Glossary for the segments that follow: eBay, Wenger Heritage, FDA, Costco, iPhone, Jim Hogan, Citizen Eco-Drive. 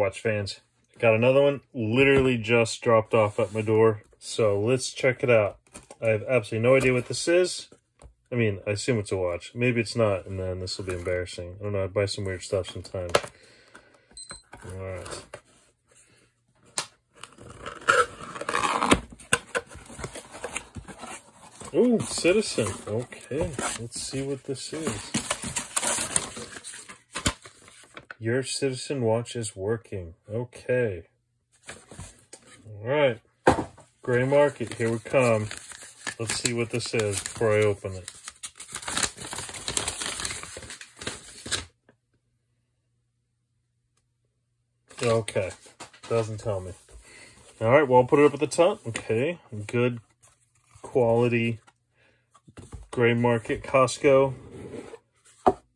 watch fans. Got another one literally just dropped off at my door. So let's check it out. I have absolutely no idea what this is. I mean, I assume it's a watch. Maybe it's not, and then this will be embarrassing. I don't know, I buy some weird stuff sometimes. All right. Ooh, Citizen. Okay, let's see what this is. Your Citizen watch is working. Okay. All right. Gray market, here we come. Let's see what this is before I open it. Okay, doesn't tell me. All right, well, I'll put it up at the top. Okay, good quality gray market Costco.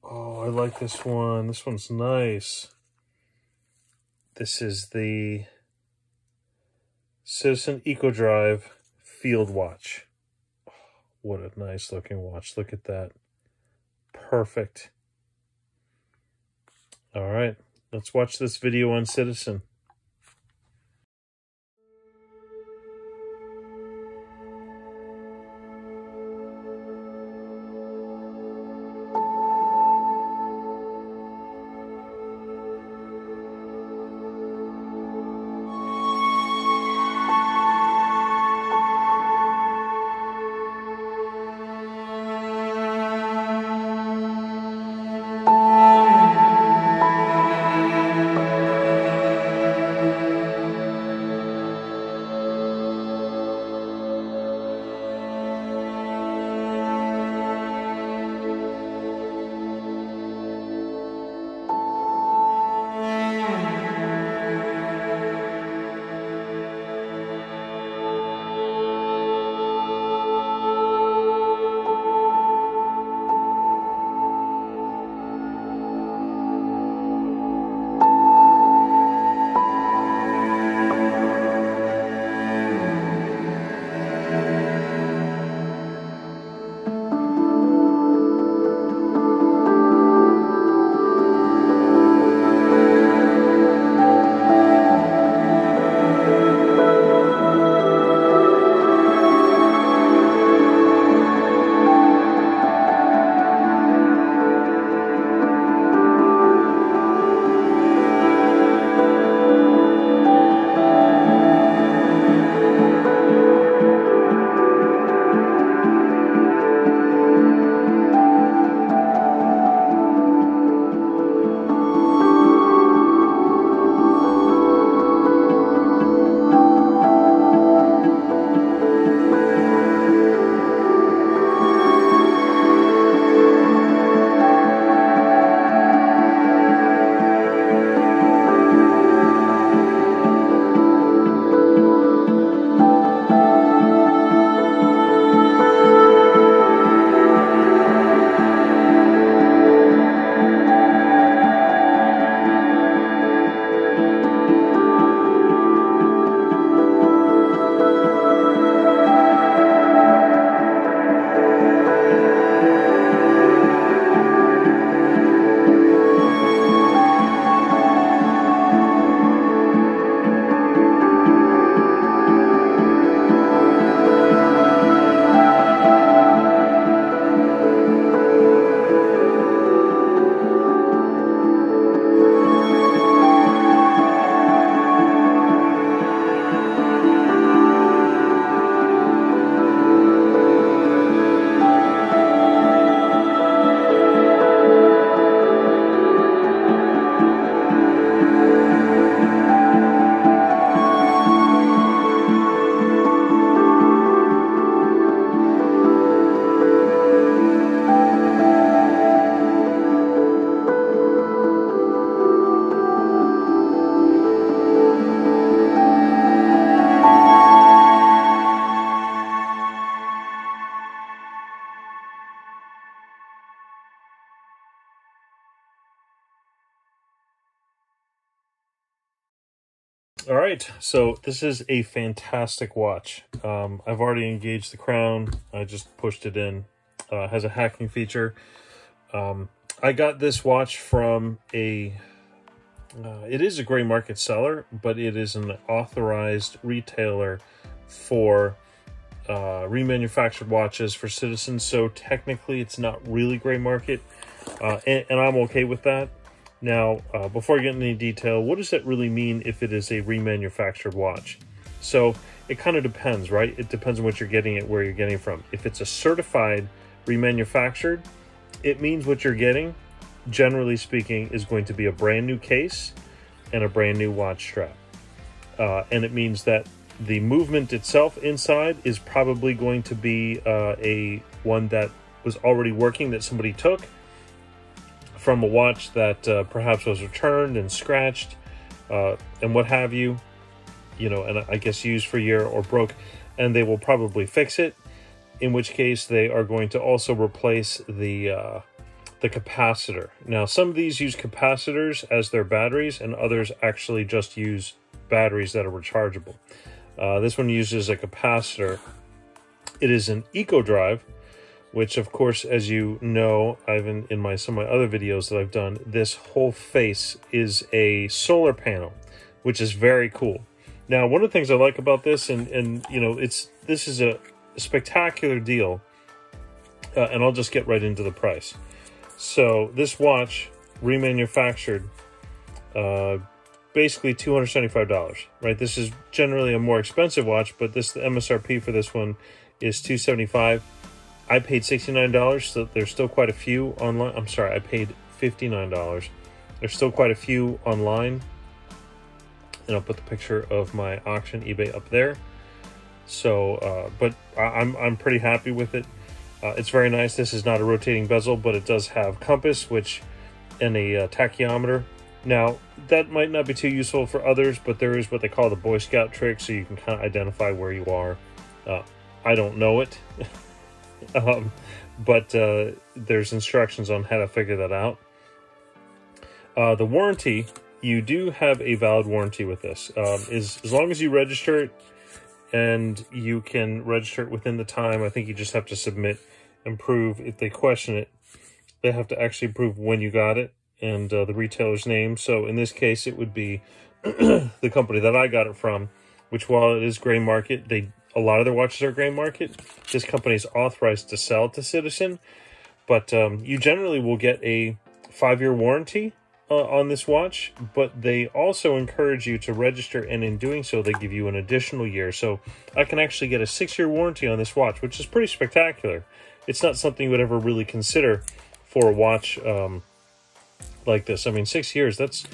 Oh, I like this one. This one's nice. This is the Citizen Eco-Drive field watch. What a nice looking watch. Look at that. Perfect. All right. Let's watch this video on Citizen. All right, so this is a fantastic watch. I've already engaged the crown. I just pushed it in. Has a hacking feature. I got this watch from a It is a gray market seller, but it is an authorized retailer for remanufactured watches for Citizen, so technically it's not really gray market, and I'm okay with that. Now, before I get into any detail, what does that really mean if it is a remanufactured watch? So it kind of depends, right? It depends on what you're getting it, where you're getting it from. If it's a certified remanufactured, it means what you're getting, generally speaking, is going to be a brand new case and a brand new watch strap. And it means that the movement itself inside is probably going to be one that was already working, that somebody took from a watch that perhaps was returned and scratched and what have you, and I guess used for a year or broke, and they will probably fix it, in which case they are going to also replace the capacitor. Now, some of these use capacitors as their batteries, and others actually just use batteries that are rechargeable. This one uses a capacitor. It is an Eco-Drive, which, of course, as you know, I've in some of my other videos that I've done, this whole face is a solar panel, which is very cool. Now, one of the things I like about this, this is a spectacular deal, and I'll just get right into the price. So this watch, remanufactured, basically $275, right? This is generally a more expensive watch, but the MSRP for this one is $275. I paid $69, so there's still quite a few online. I'm sorry, I paid $59. There's still quite a few online. And I'll put the picture of my auction eBay up there. So, but I'm pretty happy with it. It's very nice. This is not a rotating bezel, but it does have compass, and a tachyometer. Now, that might not be too useful for others, but there is what they call the Boy Scout trick, so you can kind of identify where you are. I don't know it, but there's instructions on how to figure that out. The warranty, you do have a valid warranty with this. As long as you register it, and you can register it within the time, I think you just have to submit and prove. If they question it, they have to actually prove when you got it and the retailer's name. So in this case, it would be the company that I got it from, which, while it is gray market, a lot of their watches are gray market. This company is authorized to sell to Citizen, but you generally will get a 5-year warranty on this watch, but they also encourage you to register, and in doing so, they give you an additional year. So I can actually get a 6-year warranty on this watch, which is pretty spectacular. It's not something you would ever really consider for a watch like this. I mean, 6 years, that's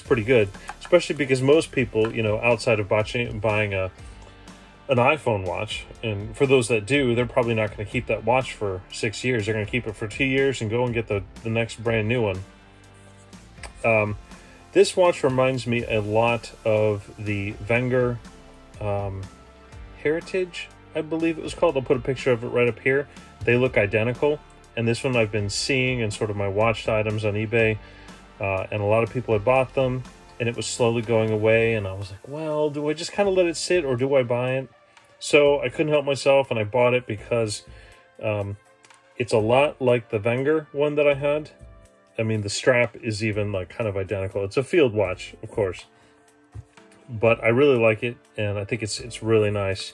pretty good, especially because most people, outside of buying an iPhone watch, and for those that do, they're probably not going to keep that watch for 6 years. They're going to keep it for 2 years and go and get the next brand new one. This watch reminds me a lot of the Wenger Heritage, I believe it was called. I'll put a picture of it right up here. They look identical, and this one I've been seeing in sort of my watched items on eBay, and a lot of people had bought them, and it was slowly going away, and I was like, well, do I just kind of let it sit, or do I buy it? So I couldn't help myself, and I bought it because it's a lot like the Wenger one that I had. I mean, the strap is even like kind of identical. It's a field watch, of course, but I really like it, and I think it's really nice.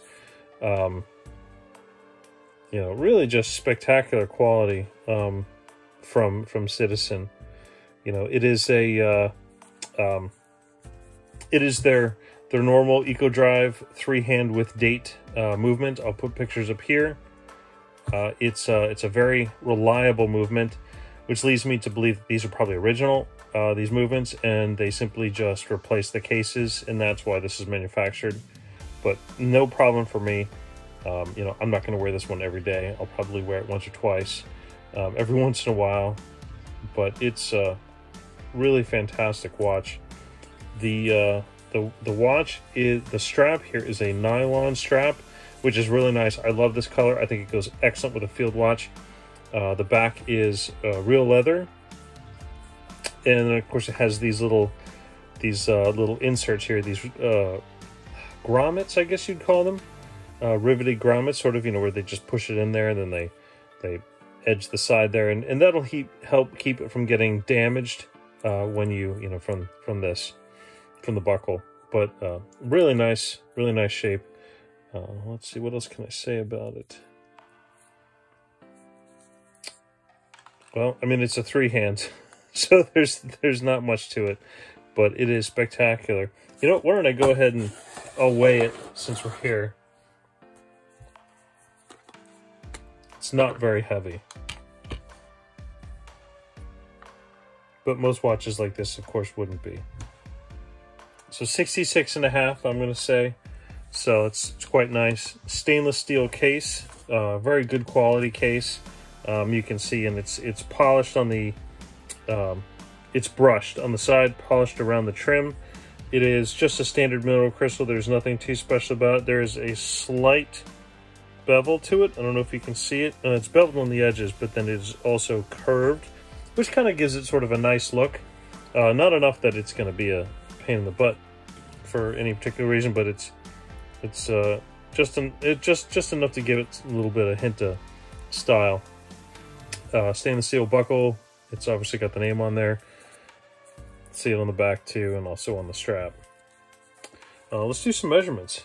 Really just spectacular quality from Citizen. It is their normal Eco-Drive 3-hand with date movement. I'll put pictures up here. It's a very reliable movement, which leads me to believe that these are probably original, these movements, and they simply just replace the cases, and that's why this is manufactured. But no problem for me. I'm not going to wear this one every day. I'll probably wear it once or twice, every once in a while. But it's a really fantastic watch. The watch is, the strap here is a nylon strap, which is really nice. I love this color. I think it goes excellent with a field watch. The back is real leather, and of course it has these little inserts here, these grommets, I guess you'd call them, riveted grommets, sort of, where they just push it in there, and then they edge the side there, and that'll help keep it from getting damaged when you know, from the buckle. But really nice shape. Let's see, what else can I say about it? Well, I mean, it's a three hand, so there's not much to it, but it is spectacular. You know, why don't I go ahead and I'll weigh it since we're here. It's not very heavy. But most watches like this, of course, wouldn't be. So 66.5, I'm gonna say. So it's quite nice. Stainless steel case, very good quality case. You can see, and it's polished on the, it's brushed on the side, polished around the trim. It is just a standard mineral crystal. There's nothing too special about it. There is a slight bevel to it. I don't know if you can see it. It's beveled on the edges, but then it is also curved, which kind of gives it sort of a nice look. Not enough that it's going to be a pain in the butt for any particular reason, but it's just enough to give it a little bit of hint of style. Stainless steel buckle. It's obviously got the name on there. See it on the back too, and also on the strap. Let's do some measurements.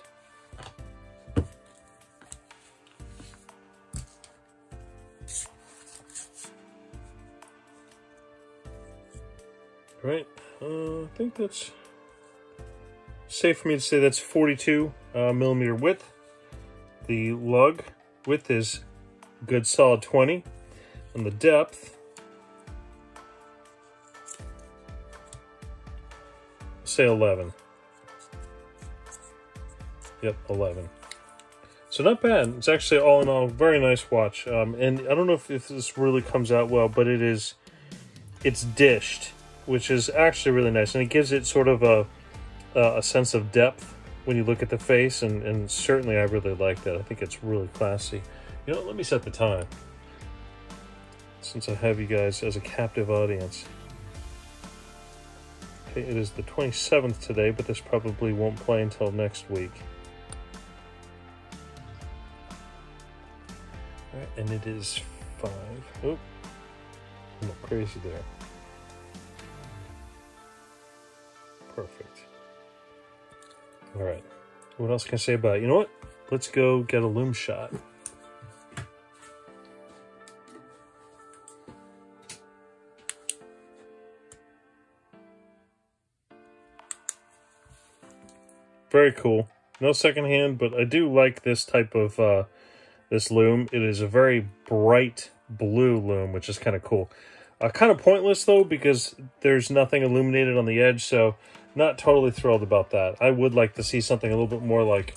All right, I think that's safe for me to say that's 42 millimeter width. The lug width is good solid 20. And the depth, say 11. Yep, 11. So not bad. It's actually all in all very nice watch. And I don't know if this really comes out well, but it's dished, which is actually really nice, and it gives it sort of a sense of depth when you look at the face, and certainly I really like that. I think it's really classy. You know, let me set the time, since I have you guys as a captive audience. Okay, it is the 27th today, but this probably won't play until next week. All right, and it is 5. Oop, I'm not crazy there. Perfect. All right, what else can I say about it? You know what? Let's go get a loom shot. Very cool. No secondhand, but I do like this type of this loom. It is a very bright blue loom, which is kind of cool. Kind of pointless though, because there's nothing illuminated on the edge, so not totally thrilled about that. I would like to see something a little bit more like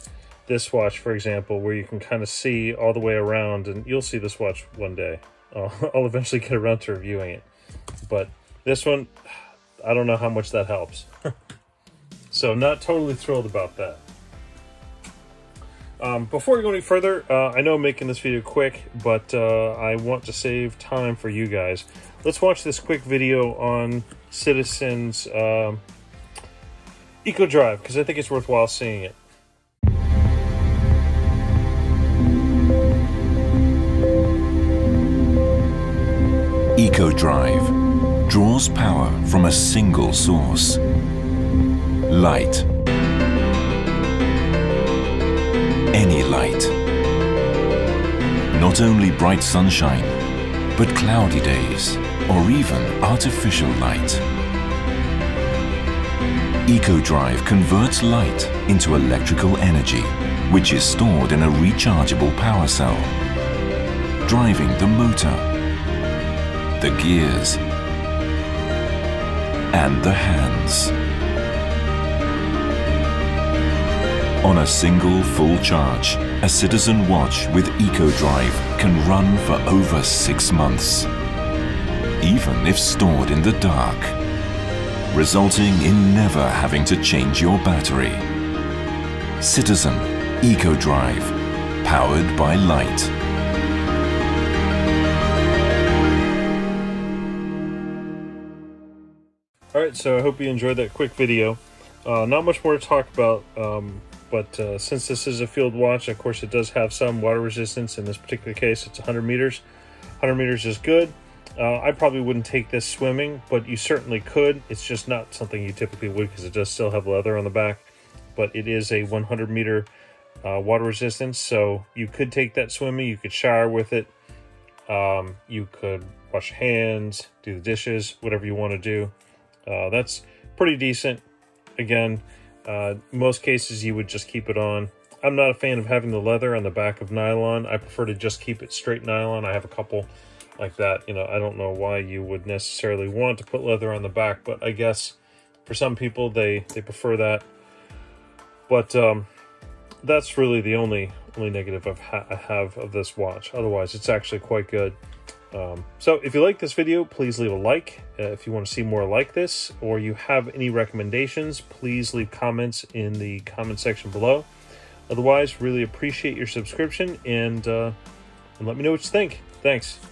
this watch, for example, where you can kind of see all the way around, and you'll see this watch one day. I'll eventually get around to reviewing it. But this one, I don't know how much that helps. So not totally thrilled about that. Before we go any further, I know I'm making this video quick, but I want to save time for you guys. Let's watch this quick video on Citizen's Eco-Drive, because I think it's worthwhile seeing it. Eco-Drive draws power from a single source. Light. Any light. Not only bright sunshine, but cloudy days, or even artificial light. Eco-Drive converts light into electrical energy, which is stored in a rechargeable power cell, driving the motor, the gears, and the hands. On a single full charge, a Citizen watch with Eco-Drive can run for over 6 months, even if stored in the dark, resulting in never having to change your battery. Citizen Eco-Drive, powered by light. All right, so I hope you enjoyed that quick video. Not much more to talk about. But since this is a field watch, of course, it does have some water resistance. In this particular case, it's 100 meters. 100 meters is good. I probably wouldn't take this swimming, but you certainly could. It's just not something you typically would because it does still have leather on the back, but it is a 100 meter water resistance, so you could take that swimming. You could shower with it, you could wash your hands, do the dishes, whatever you want to do. That's pretty decent. Again, most cases you would just keep it on. I'm not a fan of having the leather on the back of nylon. I prefer to just keep it straight nylon. I have a couple like that. You know, I don't know why you would necessarily want to put leather on the back, but I guess for some people they prefer that. But that's really the only negative I have of this watch. Otherwise, it's actually quite good. So if you like this video, please leave a like. If you want to see more like this, or you have any recommendations, please leave comments in the comment section below. Otherwise, really appreciate your subscription, and let me know what you think. Thanks.